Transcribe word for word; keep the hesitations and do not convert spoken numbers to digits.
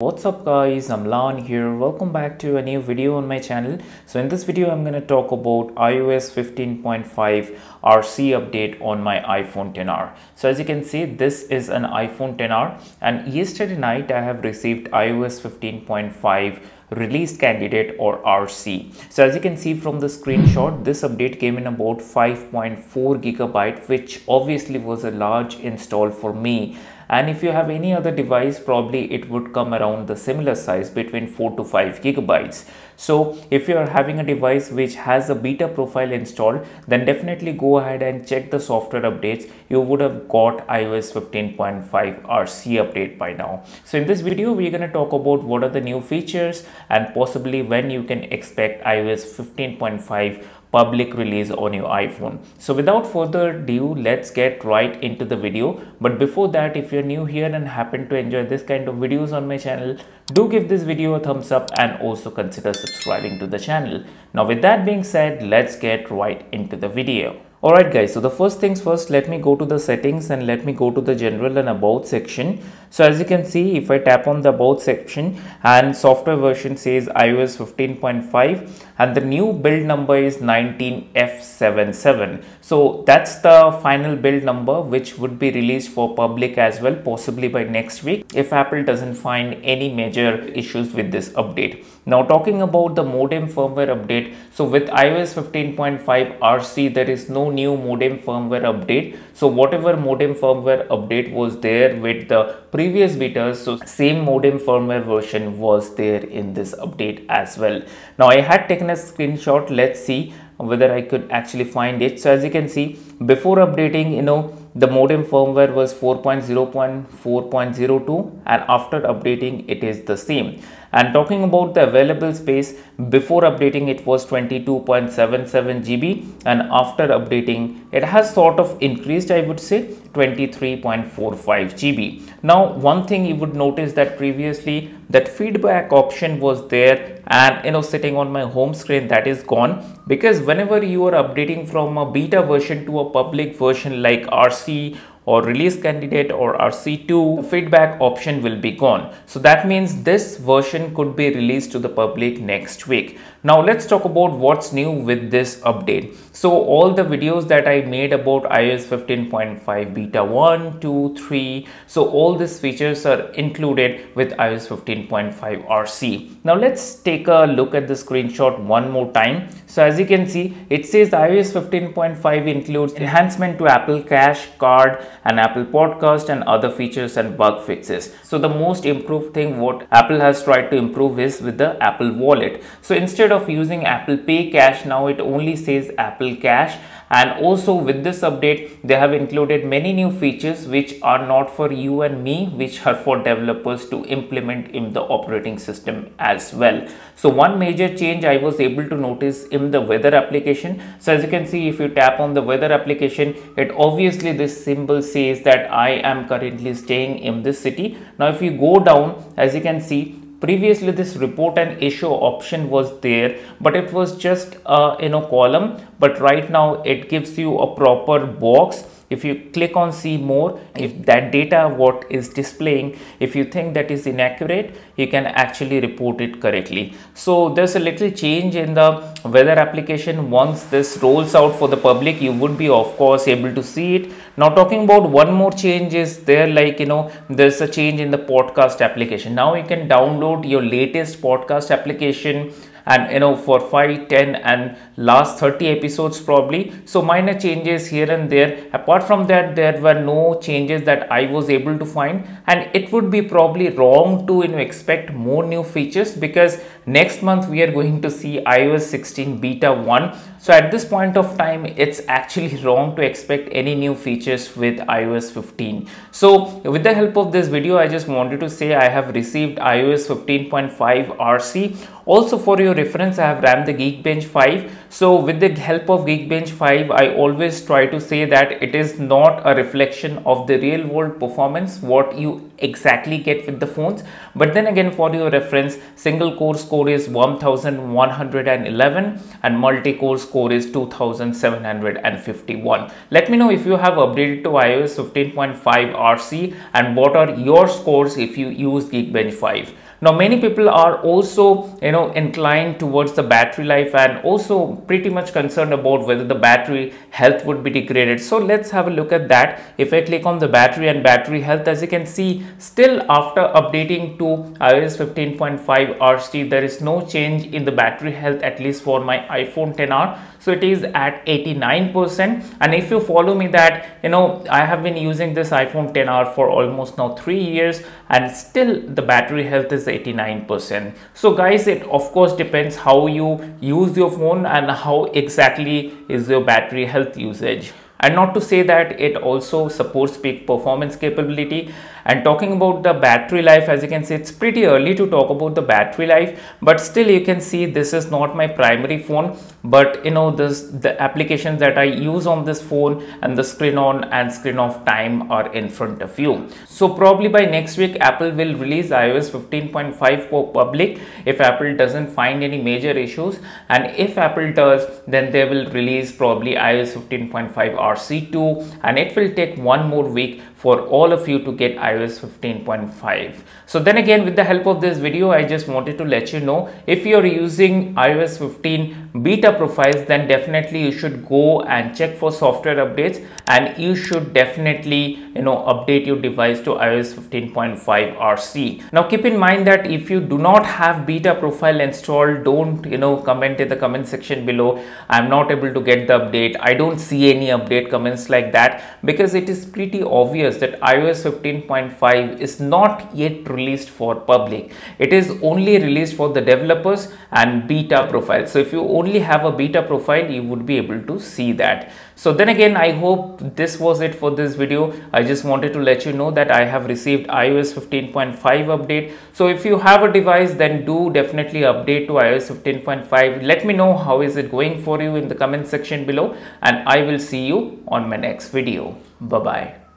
What's up guys, I'm Lan here. Welcome back to a new video on my channel. So in this video I'm going to talk about i O S fifteen point five R C update on my iPhone X R. So as you can see, this is an iPhone X R, and yesterday night I have received i O S fifteen point five release candidate or R C. So as you can see from the screenshot, this update came in about five point four gigabyte, which obviously was a large install for me. And if you have any other device, probably it would come around the similar size, between four to five gigabytes. So if you are having a device which has a beta profile installed, then definitely go ahead and check the software updates. You would have got i O S fifteen point five R C update by now. So in this video we're going to talk about what are the new features and possibly when you can expect i O S fifteen point five public release on your iPhone. So without further ado, let's get right into the video. But before that, if you're new here and happen to enjoy this kind of videos on my channel, do give this video a thumbs up and also consider subscribing to the channel. Now with that being said, let's get right into the video. Alright guys, so the first things first, let me go to the settings and let me go to the general and about section. So as you can see, if I tap on the about section, and software version says i O S fifteen point five and the new build number is nineteen F seventy-seven. So that's the final build number which would be released for public as well, possibly by next week if Apple doesn't find any major issues with this update. Now talking about the modem firmware update, so with i O S fifteen point five R C there is no new modem firmware update. So whatever modem firmware update was there with the previous betas, so same modem firmware version was there in this update as well. Now I had taken a screenshot, let's see whether I could actually find it. So as you can see, before updating, you know, the modem firmware was four point zero point four point zero two, and after updating it is the same. And talking about the available space, before updating it was twenty-two point seven seven gigabytes, and after updating it has sort of increased, I would say twenty-three point four five gigabytes. Now one thing you would notice that previously that feedback option was there, and you know, sitting on my home screen, that is gone, because whenever you are updating from a beta version to a public version like R C or release candidate or R C two, feedback option will be gone. So that means this version could be released to the public next week. Now let's talk about what's new with this update. So all the videos that I made about i O S fifteen point five beta one, two, three, so all these features are included with i O S fifteen point five R C. Now let's take a look at the screenshot one more time. So as you can see, it says i O S fifteen point five includes enhancement to Apple Cash, card, and Apple Podcast, and other features and bug fixes. So the most improved thing what Apple has tried to improve is with the Apple Wallet. So instead of using Apple Pay Cash, now it only says Apple Cash. And also with this update, they have included many new features which are not for you and me, which are for developers to implement in the operating system as well. So one major change I was able to notice in the weather application. So as you can see, if you tap on the weather application, it obviously this symbol says that I am currently staying in this city. Now if you go down, as you can see, previously this report and issue option was there, but it was just uh, in a column, but right now it gives you a proper box. If you click on see more, if that data what is displaying, if you think that is inaccurate, you can actually report it correctly. So there's a little change in the weather application. Once this rolls out for the public, you would be of course able to see it. Now talking about one more change is there, like you know, there's a change in the podcast application. Now you can download your latest podcast application, and you know, for five, ten and last thirty episodes probably. So minor changes here and there. Apart from that, there were no changes that I was able to find, and it would be probably wrong to you know, expect more new features, because next month we are going to see i O S sixteen beta one. So at this point of time, it's actually wrong to expect any new features with i O S fifteen. So with the help of this video, I just wanted to say I have received i O S fifteen point five R C. Also for your reference, I have ran the Geekbench five. So with the help of Geekbench five, I always try to say that it is not a reflection of the real world performance, what you exactly get with the phones. But then again, for your reference, single core score is one thousand one hundred eleven and multi-core score is two thousand seven hundred fifty-one. Let me know if you have updated to i O S fifteen point five R C and what are your scores if you use Geekbench five. Now many people are also, you know, inclined towards the battery life and also pretty much concerned about whether the battery health would be degraded. So let's have a look at that. If I click on the battery and battery health, as you can see, still after updating to i O S fifteen point five R C, there is no change in the battery health, at least for my iPhone X R. So it is at eighty-nine percent. And if you follow me, that, you know, I have been using this iPhone X R for almost now three years and still the battery health is eighty-nine percent. So guys, it of course depends how you use your phone and how exactly is your battery health usage. And not to say that it also supports peak performance capability. And talking about the battery life, as you can see, it's pretty early to talk about the battery life, but still you can see this is not my primary phone, but you know, this the applications that I use on this phone and the screen on and screen off time are in front of you. So probably by next week Apple will release i O S fifteen point five for public if Apple doesn't find any major issues, and if Apple does, then they will release probably i O S fifteen point five R C two, and it will take one more week for all of you to get i O S fifteen point five. So then again, with the help of this video, I just wanted to let you know, if you're using i O S fifteen beta profiles, then definitely you should go and check for software updates, and you should definitely, you know, update your device to i O S fifteen point five R C. Now keep in mind that if you do not have beta profile installed, don't, you know, comment in the comment section below, I'm not able to get the update, I don't see any update comments like that, because it is pretty obvious that i O S fifteen point five is not yet released for public. It is only released for the developers and beta profile. So if you only have a beta profile, you would be able to see that. So then again, I hope this was it for this video. I just wanted to let you know that I have received i O S fifteen point five update. So if you have a device, then do definitely update to i O S fifteen point five. Let me know how is it going for you in the comment section below, and I will see you on my next video. Bye bye.